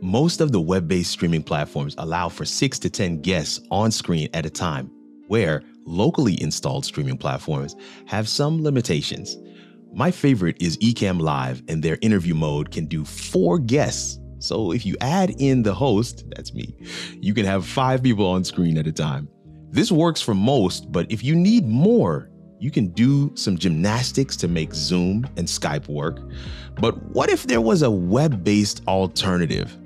Most of the web-based streaming platforms allow for 6 to 10 guests on screen at a time, where locally installed streaming platforms have some limitations. My favorite is Ecamm Live, and their interview mode can do 4 guests. So if you add in the host, that's me, you can have 5 people on screen at a time. This works for most, but if you need more, you can do some gymnastics to make Zoom and Skype work. But what if there was a web-based alternative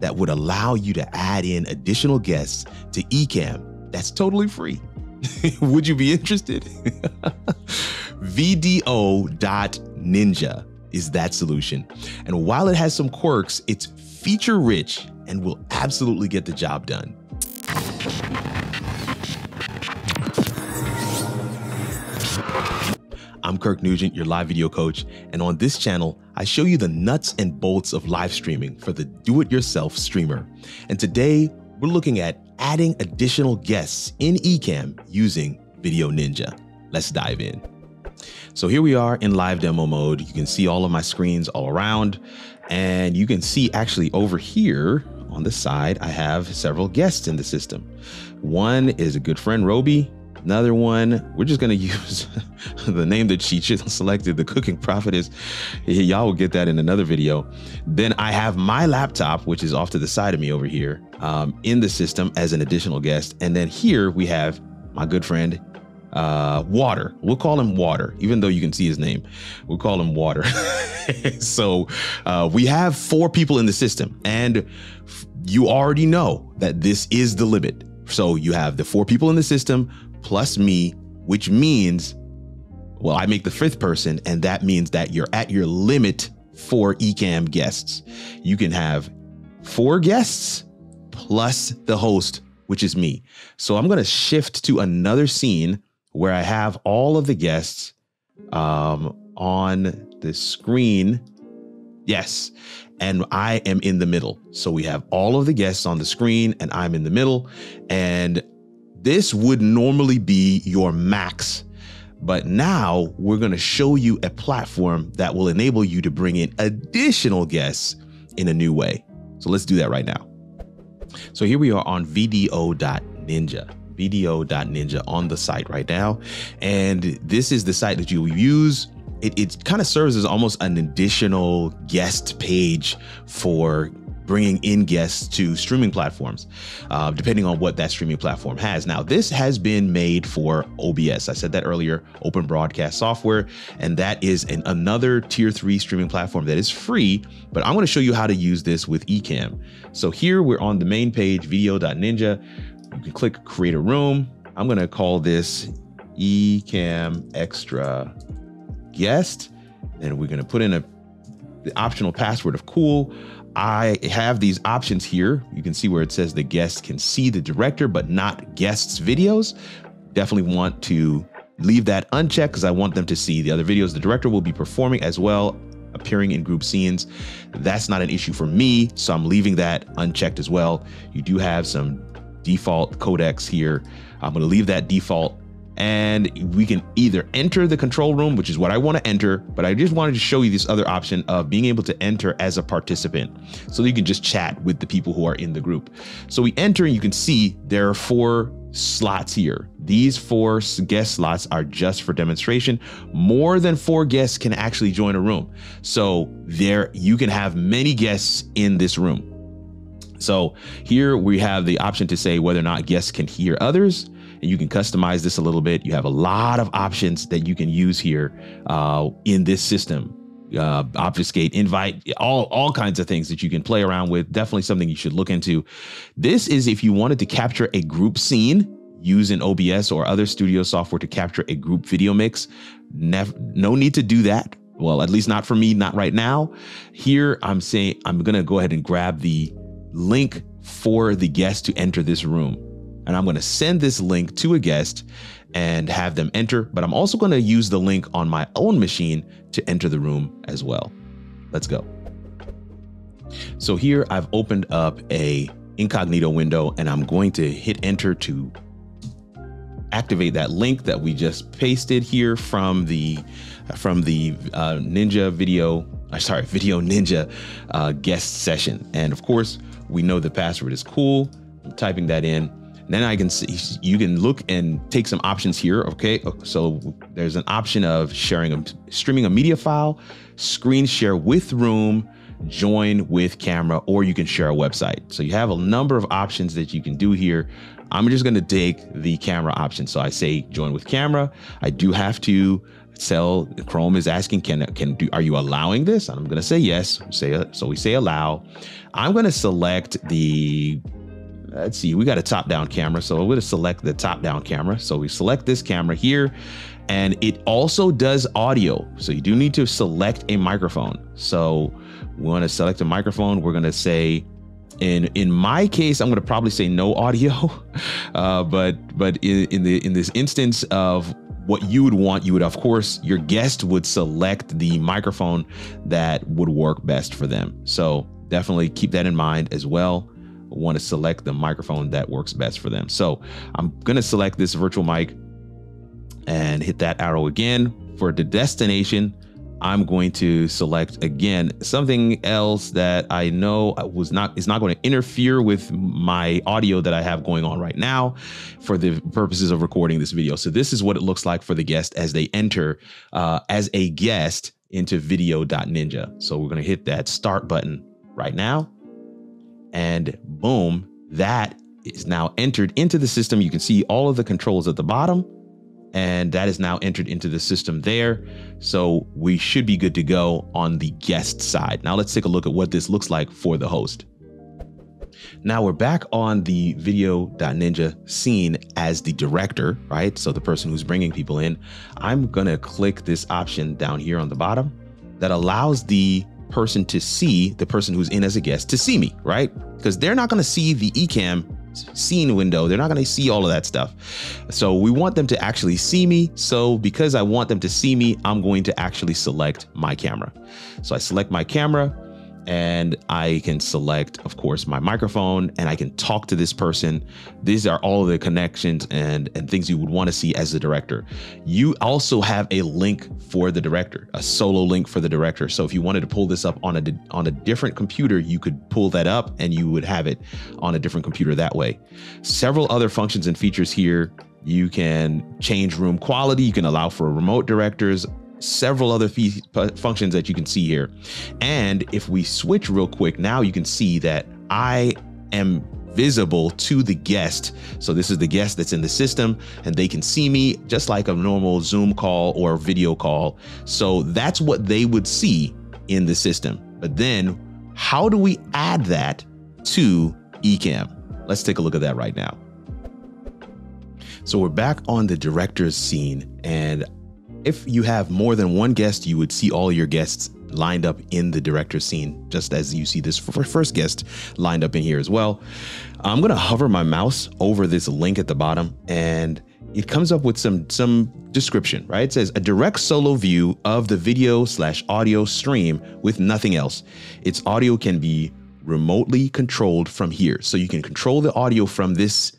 that would allow you to add in additional guests to Ecamm that's totally free? Would you be interested? VDO.Ninja is that solution. And while it has some quirks, it's feature-rich and will absolutely get the job done. I'm Kirk Nugent, your live video coach, and on this channel, I show you the nuts and bolts of live streaming for the do-it-yourself streamer. And today, we're looking at adding additional guests in Ecamm using VDO.Ninja. Let's dive in. So here we are in live demo mode. You can see all of my screens all around, and you can see actually over here on the side, I have several guests in the system. One is a good friend, Roby. Another one, we're just gonna use the name that she selected, the cooking prophetess. Y'all will get that in another video. Then I have my laptop, which is off to the side of me over here, in the system as an additional guest. And then here we have my good friend, Water. We'll call him Water, even though you can see his name. We'll call him Water. So we have 4 people in the system, and you already know that this is the limit. So you have the 4 people in the system, plus me, which means, well, I make the 5th person, and that means that you're at your limit for Ecamm guests. You can have 4 guests plus the host, which is me. So I'm gonna shift to another scene where I have all of the guests on the screen. Yes, and I am in the middle. So we have all of the guests on the screen and I'm in the middle, and this would normally be your max, but now we're gonna show you a platform that will enable you to bring in additional guests in a new way. So let's do that right now. So here we are on VDO.Ninja. VDO.Ninja on the site right now. And this is the site that you will use. It kind of serves as almost an additional guest page for bringing in guests to streaming platforms, depending on what that streaming platform has. Now, this has been made for OBS. I said that earlier, Open Broadcast Software, and that is another tier 3 streaming platform that is free, but I'm gonna show you how to use this with Ecamm. So here we're on the main page, VDO.Ninja. You can click create a room. I'm gonna call this Ecamm Extra Guest, and we're gonna put in the optional password of cool. I have these options here. You can see where it says the guests can see the director, but not guests' videos. Definitely want to leave that unchecked because I want them to see the other videos the director will be performing as well, appearing in group scenes. That's not an issue for me, so I'm leaving that unchecked as well. You do have some default codecs here. I'm gonna leave that default, and we can either enter the control room, which is what I want to enter, but I just wanted to show you this other option of being able to enter as a participant so that you can just chat with the people who are in the group. So we enter and you can see there are 4 slots here. These 4 guest slots are just for demonstration. More than 4 guests can actually join a room. So there you can have many guests in this room. So here we have the option to say whether or not guests can hear others. And you can customize this a little bit. You have a lot of options that you can use here in this system. Obfuscate, invite, all kinds of things that you can play around with. Definitely something you should look into. This is if you wanted to capture a group scene using OBS or other studio software to capture a group video mix. No need to do that. Well, at least not for me, not right now. Here I'm saying I'm gonna go ahead and grab the link for the guest to enter this room. And I'm gonna send this link to a guest and have them enter, but I'm also gonna use the link on my own machine to enter the room as well. Let's go. So here I've opened up a incognito window, and I'm going to hit enter to activate that link that we just pasted here from the Ninja video VDO.Ninja guest session. And of course, we know the password is cool. I'm typing that in. And then I can see, you can look and take some options here. Okay, so there's an option of sharing, streaming a media file, screen share with room, join with camera, or you can share a website. So you have a number of options that you can do here. I'm just gonna take the camera option. So I say join with camera. I do have to sell, Chrome is asking, are you allowing this? And I'm gonna say yes, so we say allow. I'm gonna select the, let's see, we got a top-down camera. So I'm gonna select the top-down camera. So we select this camera here, and it also does audio. So you do need to select a microphone. So we wanna select a microphone. We're gonna say, in my case, I'm gonna probably say no audio, but in this instance of what you would want, you would, of course, your guest would select the microphone that would work best for them. So definitely keep that in mind as well. Want to select the microphone that works best for them. So I'm going to select this virtual mic and hit that arrow again. For the destination, I'm going to select again something else that I know is not going to interfere with my audio that I have going on right now for the purposes of recording this video. So this is what it looks like for the guest as they enter as a guest into VDO.Ninja. So we're going to hit that start button right now. And boom, that is now entered into the system. You can see all of the controls at the bottom, and that is now entered into the system there. So we should be good to go on the guest side. Now let's take a look at what this looks like for the host. Now we're back on the VDO.Ninja scene as the director, right? So the person who's bringing people in. I'm gonna click this option down here on the bottom that allows the person to see the person who's in as a guest to see me, right? Because they're not going to see the Ecamm scene window. They're not going to see all of that stuff. So we want them to actually see me. So because I want them to see me, I'm going to actually select my camera. So I select my camera, and I can select, of course, my microphone, and I can talk to this person. These are all the connections and things you would want to see as the director. You also have a link for the director, a solo link for the director. So if you wanted to pull this up on a different computer, you could pull that up and you would have it on a different computer that way. Several other functions and features here. You can change room quality. You can allow for remote directors. Several other functions that you can see here. And if we switch real quick, now you can see that I am visible to the guest. So this is the guest that's in the system, and they can see me just like a normal Zoom call or video call. So that's what they would see in the system. But then how do we add that to Ecamm? Let's take a look at that right now. So we're back on the director's scene, and if you have more than one guest, you would see all your guests lined up in the director scene, just as you see this first guest lined up in here as well. I'm gonna hover my mouse over this link at the bottom, and it comes up with some description, right? It says a direct solo view of the video/audio stream with nothing else. Its audio can be remotely controlled from here. So you can control the audio from this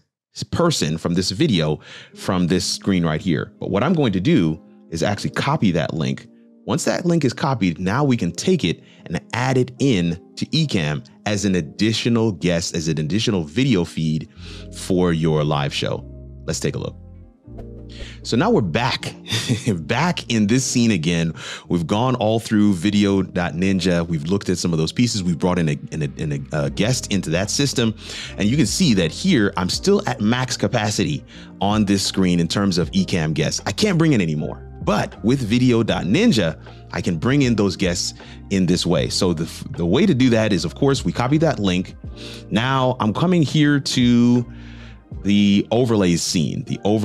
person, from this video, from this screen right here. But what I'm going to do is actually copy that link. Once that link is copied, now we can take it and add it in to Ecamm as an additional guest, as an additional video feed for your live show. Let's take a look. So now we're back, back in this scene again. We've gone all through VDO.Ninja. We've looked at some of those pieces. We've brought in a guest into that system. And you can see that here, I'm still at max capacity on this screen in terms of Ecamm guests. I can't bring in any more. But with VDO.Ninja, I can bring in those guests in this way. So the way to do that is, of course, we copy that link. Now I'm coming here to the overlays scene. I'm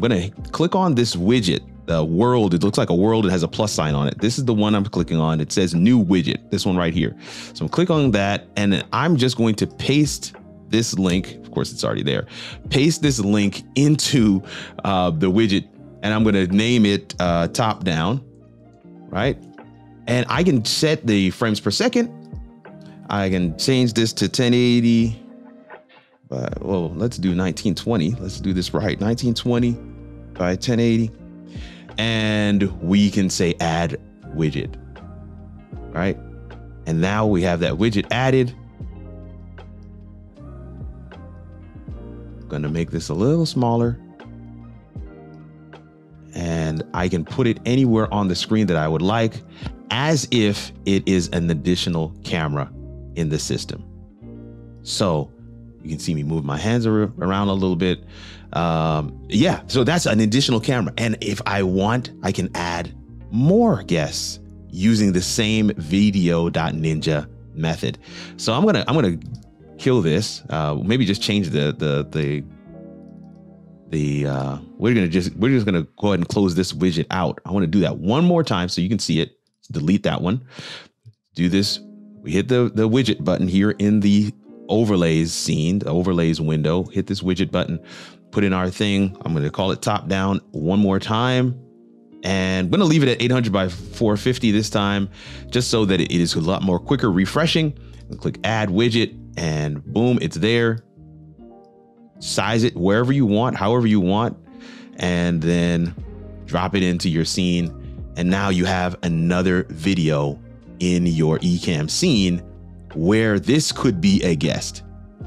gonna click on this widget, the world. It looks like a world. It has a plus sign on it. This is the one I'm clicking on. It says new widget, this one right here. So I'm click on that, and then I'm just going to paste this link. Of course, it's already there. Paste this link into the widget, and I'm gonna name it top down, right? And I can set the frames per second. I can change this to 1080. But well, let's do 1920. Let's do this right. 1920 by 1080. And we can say add widget, right? And now we have that widget added. I'm gonna make this a little smaller, and I can put it anywhere on the screen that I would like, as if it is an additional camera in the system. So you can see me move my hands around a little bit. Yeah, so that's an additional camera. And if I want, I can add more guests using the same VDO.Ninja method. So I'm gonna kill this. Maybe just change the we're just gonna go ahead and close this widget out. I want to do that one more time so you can see it. Delete that one. Do this. We hit the widget button here in the overlays scene, the overlays window. Hit this widget button, put in our thing. I'm going to call it top down one more time, and I'm going to leave it at 800 by 450 this time, just so that it is a lot more quicker refreshing. I'll click add widget and boom, it's there. Size it wherever you want, however you want, and then drop it into your scene. And now you have another video in your Ecamm scene where this could be a guest.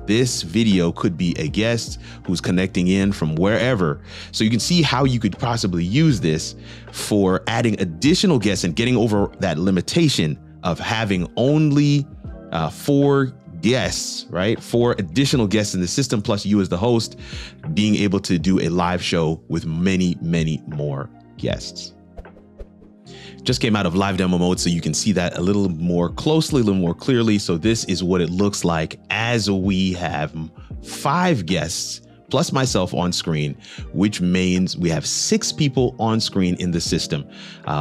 This video could be a guest who's connecting in from wherever. So you can see how you could possibly use this for adding additional guests and getting over that limitation of having only 4 guests, right? 4 additional guests in the system, plus you as the host, being able to do a live show with many, many more guests. Just came out of live demo mode, so you can see that a little more closely, a little more clearly. So this is what it looks like as we have 5 guests plus myself on screen, which means we have 6 people on screen in the system.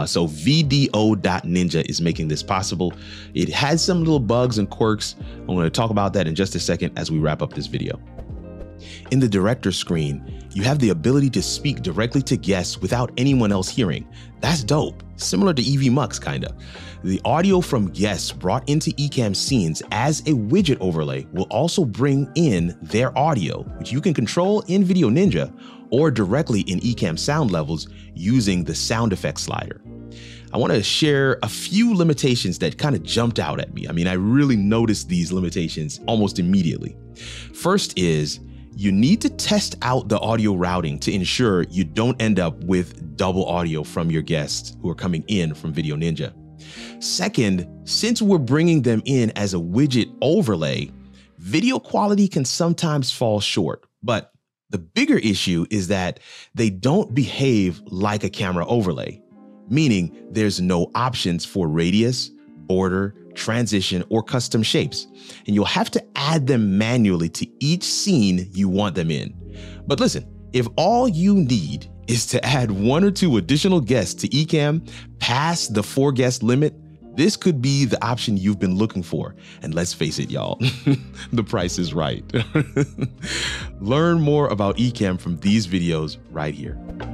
So VDO.Ninja is making this possible. It has some little bugs and quirks. I'm going to talk about that in just a second as we wrap up this video. In the director screen, you have the ability to speak directly to guests without anyone else hearing. That's dope. Similar to EVMux, kinda. The audio from guests brought into Ecamm scenes as a widget overlay will also bring in their audio, which you can control in VDO.Ninja or directly in Ecamm sound levels using the sound effects slider. I want to share a few limitations that kind of jumped out at me. I mean, I really noticed these limitations almost immediately. First is, you need to test out the audio routing to ensure you don't end up with double audio from your guests who are coming in from VDO.Ninja. Second, since we're bringing them in as a widget overlay, video quality can sometimes fall short, but the bigger issue is that they don't behave like a camera overlay, meaning there's no options for radius, border, transition, or custom shapes, and you'll have to add them manually to each scene you want them in. But listen, if all you need is to add 1 or 2 additional guests to Ecamm past the 4 guest limit, this could be the option you've been looking for. And let's face it, y'all, the price is right. Learn more about Ecamm from these videos right here.